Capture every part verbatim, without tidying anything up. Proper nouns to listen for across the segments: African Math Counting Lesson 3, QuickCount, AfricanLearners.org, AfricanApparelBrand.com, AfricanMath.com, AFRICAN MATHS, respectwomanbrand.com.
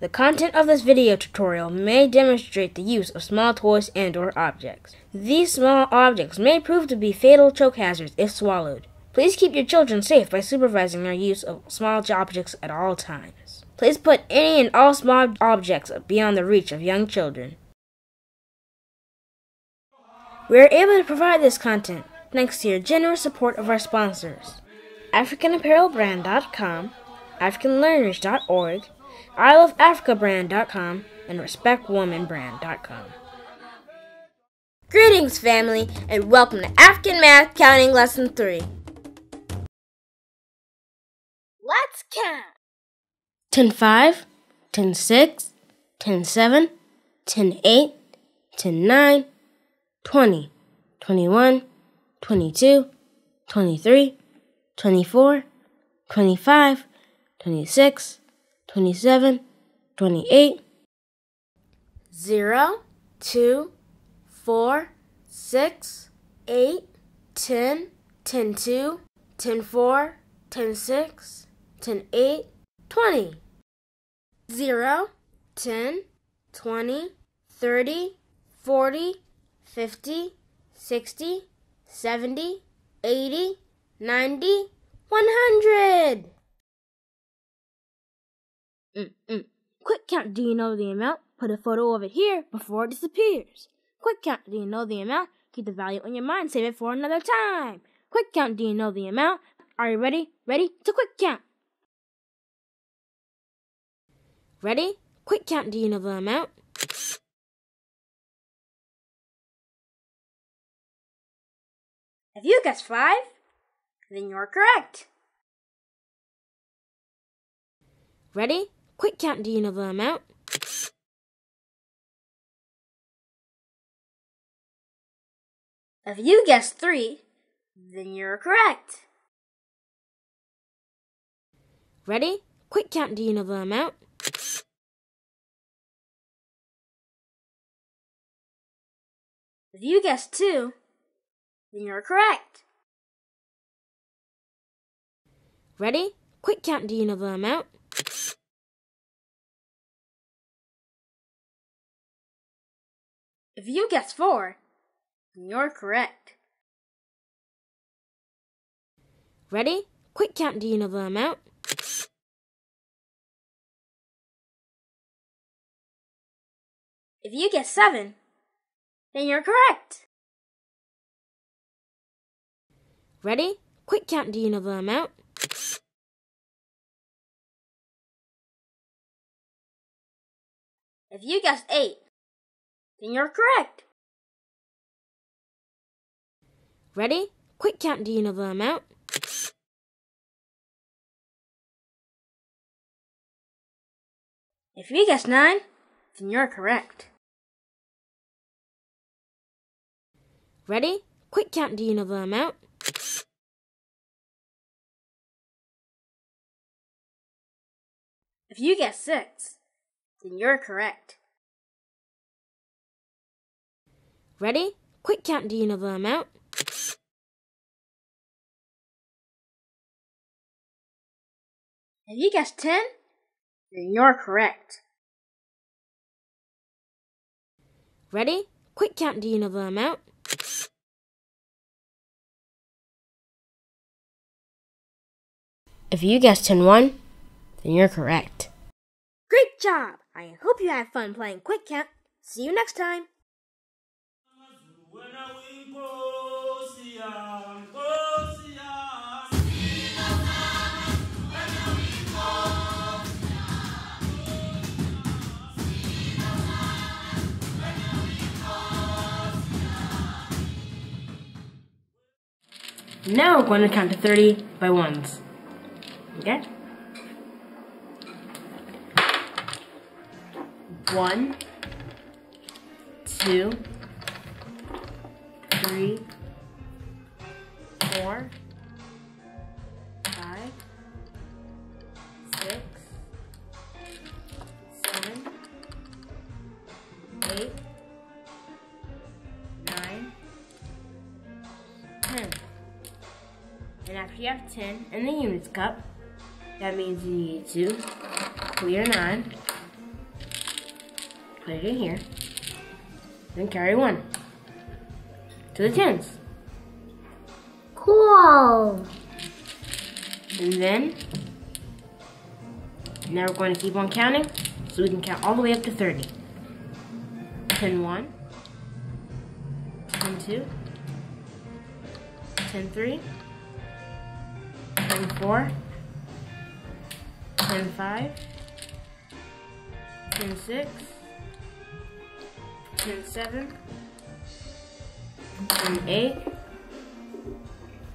The content of this video tutorial may demonstrate the use of small toys and or objects. These small objects may prove to be fatal choke hazards if swallowed. Please keep your children safe by supervising their use of small objects at all times. Please put any and all small objects beyond the reach of young children. We are able to provide this content thanks to your generous support of our sponsors, African Apparel Brand dot com, African Learners dot org, I Love Africa Brand dot com, and Respect Woman Brand dot com. Greetings, family, and welcome to African Math Counting Lesson three. Let's count! ten five, ten six, ten seven, ten eight, ten nine, twenty, twenty-one, twenty-two, twenty-three, twenty-four, twenty-five, twenty-six, twenty-seven, twenty-eight. zero, two, four, six, eight, ten, ten two, ten four, ten six, ten eight, twenty. zero, ten, twenty, thirty, forty, fifty, sixty, seventy, eighty, ninety, one hundred. Mm-mm. Quick count, do you know the amount? Put a photo of it here before it disappears. Quick count, do you know the amount? Keep the value in your mind, save it for another time. Quick count, do you know the amount? Are you ready? Ready to quick count. Ready? Quick count, do you know the amount? If you guessed five, then you're correct. Ready? Quick count, do you know the amount? If you guessed three, then you're correct. Ready? Quick count, do you know the amount? If you guessed two, then you're correct. Ready? Quick count, do you know the amount? If you guess four, then you're correct. Ready? Quick count, do you know the amount? If you guess seven, then you're correct. Ready? Quick count, do you know the amount? If you guessed eight, then you're correct. Ready? Quick count, do you know the amount? If you guessed nine, then you're correct. Ready? Quick count, do you know the amount? If you guess six, then you're correct. Ready? Quick count, do you know the amount? If you guess ten, then you're correct. Ready? Quick count, do you know the amount? If you guessed ten one, then you're correct. Great job! I hope you had fun playing Quick Count. See you next time! Now we're going to count to thirty by ones. Okay? One, two, three, four, five, six, seven, eight, nine, ten. And after you have ten in the units cup, that means you need to clear nine. put it in here, then carry one to the tens. Cool. And then, now we're going to keep on counting, so we can count all the way up to thirty. ten one, ten two, ten three, ten four, ten five, ten six, ten seven, ten eight,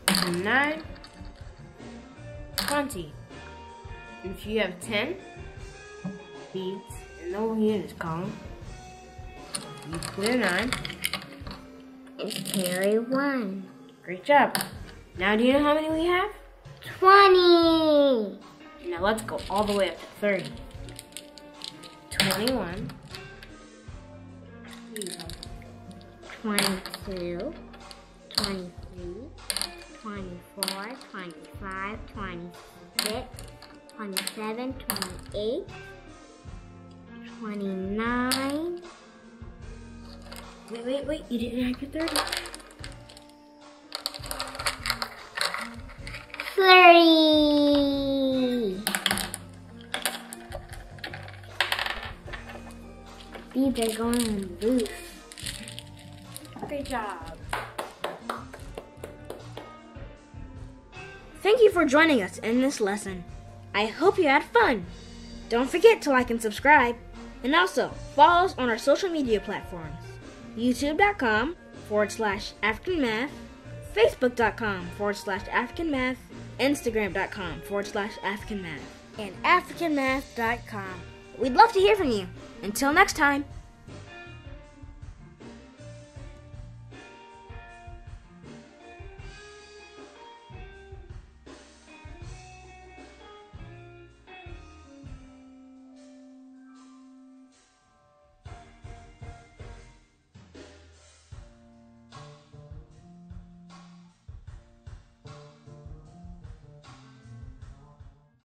ten nine, twenty. If you have ten beads in the whole units column, you clear nine and carry one. Great job. Now do you know how many we have? twenty. Now let's go all the way up to thirty. twenty-one. twenty-two. twenty-three. twenty-four. twenty-five. twenty-six. twenty-seven, twenty-eight, twenty-nine. Wait, wait, wait, you didn't have your thirty. thirty. These are going in the booth. Great job. Thank you for joining us in this lesson. I hope you had fun. Don't forget to like and subscribe, and also follow us on our social media platforms, youtube.com forward slash African Math, facebook.com forward slash African Math, instagram.com forward slash African Math, and african math dot com. We'd love to hear from you. Until next time.